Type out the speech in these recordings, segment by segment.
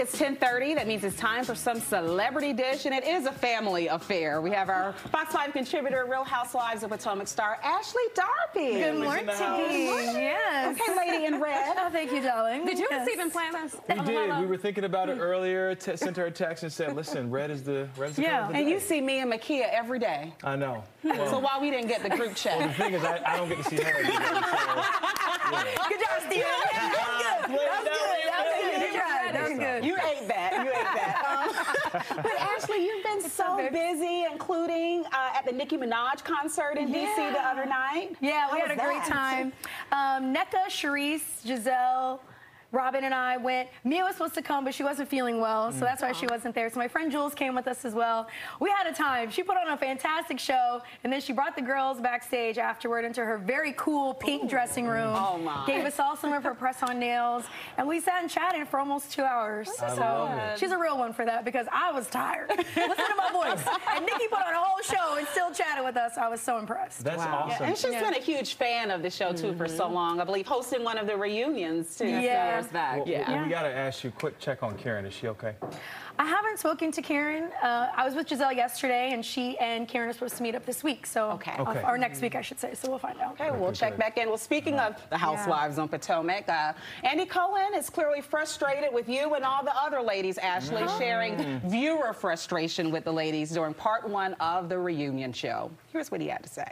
It's 10:30. That means it's time for some celebrity dish, and it is a family affair. We have our Fox 5 contributor, Real Housewives of Potomac star, Ashley Darby. Good morning. Yes. Okay, lady in red. Oh, thank you, darling. Did you even plan this? We did. We were thinking about it earlier. Sent her a text and said, "Listen, red is the color of the day." You see me and Makia every day. I know. Well, so why we didn't get the group chat? Well, the thing is, I don't get to see her every day. So, yeah. Good job, Steve. That was good. You ate that. But Ashley, you've been so busy, including at the Nicki Minaj concert in D.C. the other night. Yeah, we had a great time. NECA, Sharice, Gizelle, Robyn and I went. Mia was supposed to come, but she wasn't feeling well, so that's why she wasn't there. So my friend Jules came with us as well. We had a time. She put on a fantastic show, and then she brought the girls backstage afterward into her very cool pink dressing room. Oh, my. Gave us all some of her press-on nails, and we sat and chatted for almost 2 hours. So she's a real one for that, because I was tired. Listen to my voice. And Nicki put on a whole show and still chatted with us. I was so impressed. That's awesome. Yeah, and she's been a huge fan of the show, too, for so long. I believe hosting one of the reunions, too. Yeah. So. Back. Well, we got to ask you, quick check on Karen. Is she okay? I haven't spoken to Karen. I was with Gizelle yesterday, and she and Karen are supposed to meet up this week. So, or next week, I should say. So we'll find out. Okay, we'll check back in. Well, speaking of the Housewives on Potomac, Andy Cohen is clearly frustrated with you and all the other ladies, Ashley, sharing viewer frustration with the ladies during part one of the reunion show. Here's what he had to say.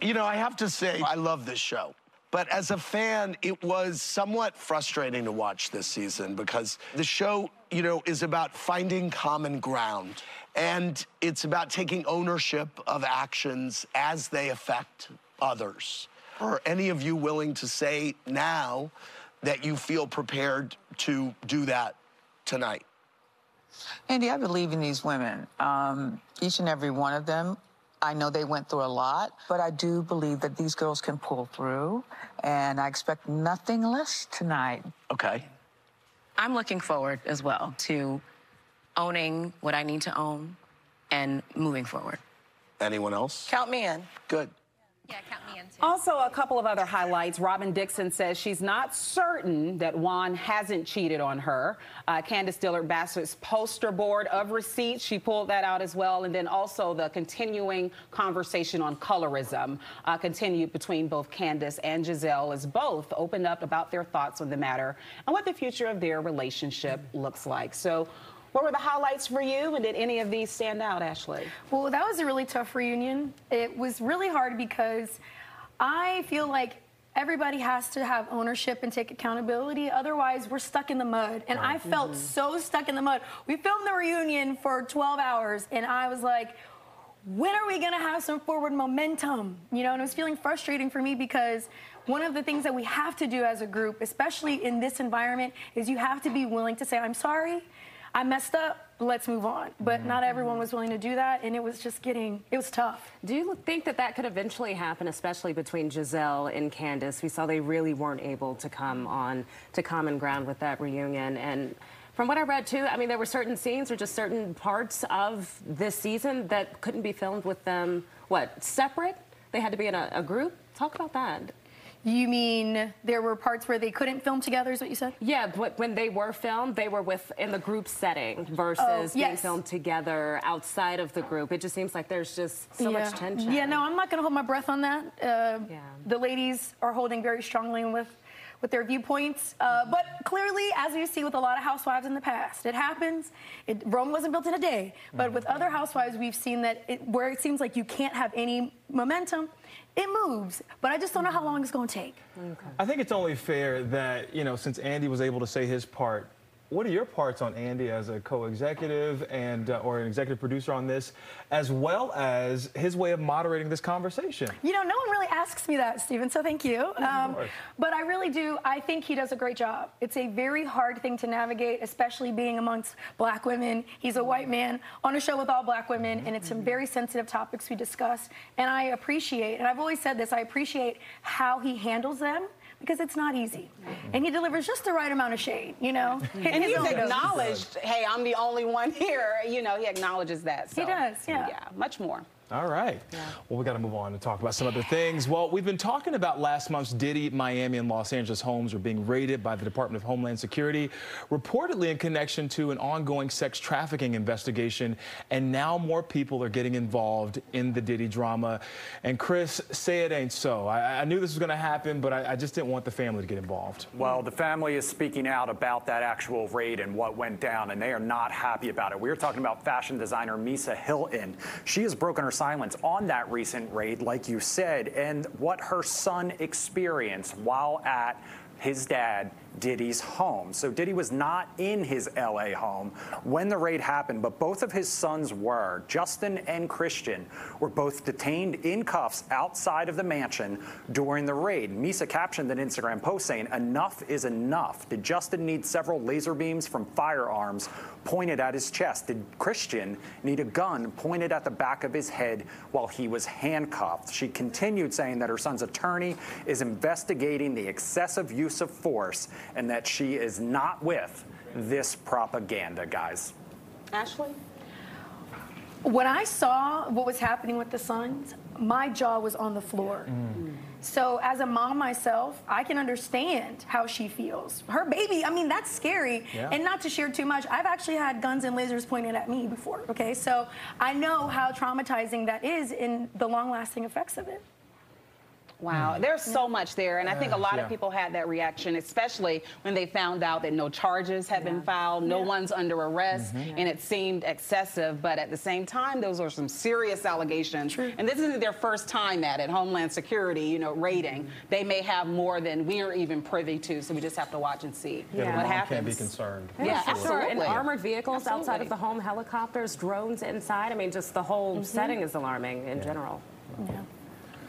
You know, I have to say, I love this show. But as a fan, it was somewhat frustrating to watch this season because the show, you know, is about finding common ground. And it's about taking ownership of actions as they affect others. Are any of you willing to say now that you feel prepared to do that tonight? Andy, I believe in these women, each and every one of them. I know they went through a lot, but I do believe that these girls can pull through, and I expect nothing less tonight. Okay. I'm looking forward as well to owning what I need to own and moving forward. Anyone else? Count me in. Good. Yeah, count me in, too. Also, a couple of other highlights. Robyn Dixon says she's not certain that Juan hasn't cheated on her. Candace Dillard Bassett's poster board of receipts, she pulled that out as well. And then also the continuing conversation on colorism continued between both Candace and Gizelle as both opened up about their thoughts on the matter and what the future of their relationship looks like. So, what were the highlights for you, and did any of these stand out, Ashley? Well, that was a really tough reunion. It was really hard because I feel like everybody has to have ownership and take accountability. Otherwise, we're stuck in the mud, and I felt so stuck in the mud. We filmed the reunion for 12 hours, and I was like, when are we gonna have some forward momentum? You know, and it was feeling frustrating for me because one of the things that we have to do as a group, especially in this environment, is you have to be willing to say, I'm sorry. I messed up, let's move on. But not everyone was willing to do that, and it was just getting, it was tough. Do you think that that could eventually happen, especially between Gizelle and Candace? We saw they really weren't able to come on to common ground with that reunion. And from what I read, too, I mean, there were certain scenes or just certain parts of this season that couldn't be filmed with them, what, separate? They had to be in a group? Talk about that. You mean there were parts where they couldn't film together, is what you said? Yeah, but when they were filmed, they were in the group setting versus being filmed together outside of the group. It just seems like there's just so much tension. Yeah, no, I'm not going to hold my breath on that. The ladies are holding very strongly with their viewpoints. But clearly, as we see with a lot of housewives in the past, it happens. Rome wasn't built in a day. But with other housewives, we've seen that where it seems like you can't have any momentum, it moves, but I just don't know how long it's going to take. Okay. I think it's only fair that, you know, since Andy was able to say his part, what are your parts on Andy as a co-executive and or an executive producer on this, as well as his way of moderating this conversation? You know, no one really asks me that, Stephen, so thank you. But I really do. I think he does a great job. It's a very hard thing to navigate, especially being amongst black women. He's a white man on a show with all black women, and it's some very sensitive topics we discuss. And I appreciate, and I've always said this, I appreciate how he handles them, because it's not easy. And he delivers just the right amount of shade, you know? And he's acknowledged, hey, I'm the only one here. You know, he acknowledges that. So. He does, yeah. Yeah, much more. All right. Yeah. Well, we got to move on and talk about some other things. Well, we've been talking about last month's Diddy, Miami, and Los Angeles homes are being raided by the Department of Homeland Security, reportedly in connection to an ongoing sex trafficking investigation. And now more people are getting involved in the Diddy drama. And Chris, say it ain't so. I knew this was going to happen, but I just didn't want the family to get involved. Well, the family is speaking out about that actual raid and what went down, and they are not happy about it. We were talking about fashion designer Misa Hylton. She has broken her silence on that recent raid, like you said, and what her son experienced while at his dad Diddy's home. So Diddy was not in his LA home when the raid happened, but both of his sons were. Justin and Christian were both detained in cuffs outside of the mansion during the raid. Misa captioned an Instagram post saying, "Enough is enough. Did Justin need several laser beams from firearms pointed at his chest? Did Christian need a gun pointed at the back of his head while he was handcuffed?" She continued saying that her son's attorney is investigating the excessive use of force and that she is not with this propaganda, guys. Ashley? When I saw what was happening with the sons, my jaw was on the floor. Mm. So as a mom myself, I can understand how she feels. Her baby, I mean, that's scary. Yeah. And not to share too much, I've actually had guns and lasers pointed at me before, okay? So I know how traumatizing that is and the long-lasting effects of it. Wow, there's so much there, and I think a lot of people had that reaction, especially when they found out that no charges had been filed, no one's under arrest, and it seemed excessive, but at the same time, those are some serious allegations. True. And this isn't their first time at Homeland Security, you know, raiding. They may have more than we are even privy to, so we just have to watch and see what happens. Can't be concerned. Yeah, absolutely. And armored vehicles outside of the home, helicopters, drones inside. I mean, just the whole setting is alarming in general. Yeah.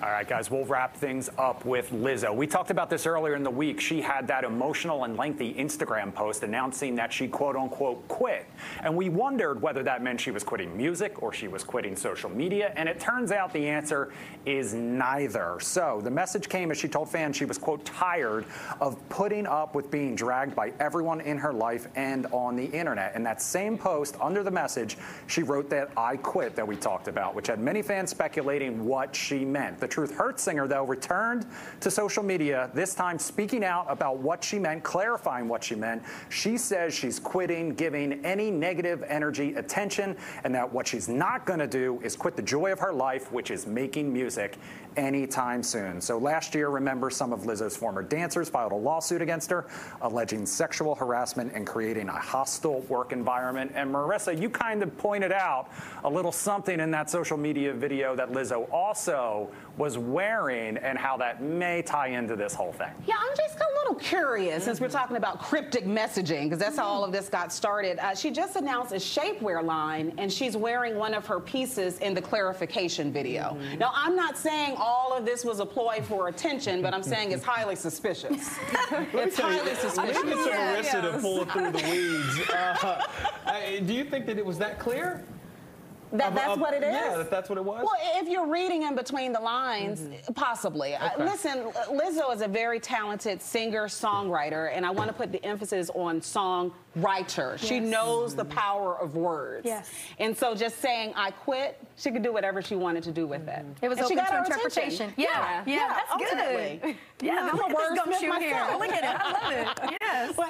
All right, guys, we'll wrap things up with Lizzo. We talked about this earlier in the week. She had that emotional and lengthy Instagram post announcing that she, quote unquote, quit. And we wondered whether that meant she was quitting music or she was quitting social media. And it turns out the answer is neither. So the message came as she told fans she was, quote, tired of putting up with being dragged by everyone in her life and on the internet. And that same post under the message, she wrote that "I quit" that we talked about, which had many fans speculating what she meant. The Truth Hurts singer, though, returned to social media, this time speaking out about what she meant, clarifying what she meant. She says she's quitting giving any negative energy attention, and that what she's not going to do is quit the joy of her life, which is making music, anytime soon. So last year, remember, some of Lizzo's former dancers filed a lawsuit against her, alleging sexual harassment and creating a hostile work environment. And Marissa, you kind of pointed out a little something in that social media video that Lizzo also was wearing and how that may tie into this whole thing. Yeah, I'm just a little curious, since we're talking about cryptic messaging, because that's how all of this got started. She just announced a shapewear line, and she's wearing one of her pieces in the clarification video. Now, I'm not saying all of this was a ploy for attention, but I'm saying it's highly suspicious. It's highly suspicious. I think it's Marissa to pull it through the weeds. Do you think that it was that clear? That's what it is? Yeah, that's what it was? Well, if you're reading in between the lines, possibly. Okay. Listen, Lizzo is a very talented singer-songwriter, and I want to put the emphasis on songwriter. Yes. She knows the power of words. Yes. And so just saying, "I quit," she could do whatever she wanted to do with it. It was open to interpretation. Yeah, that's good. Yeah, I'm a wordsmith myself. Look at it, I love it. Yes. Well,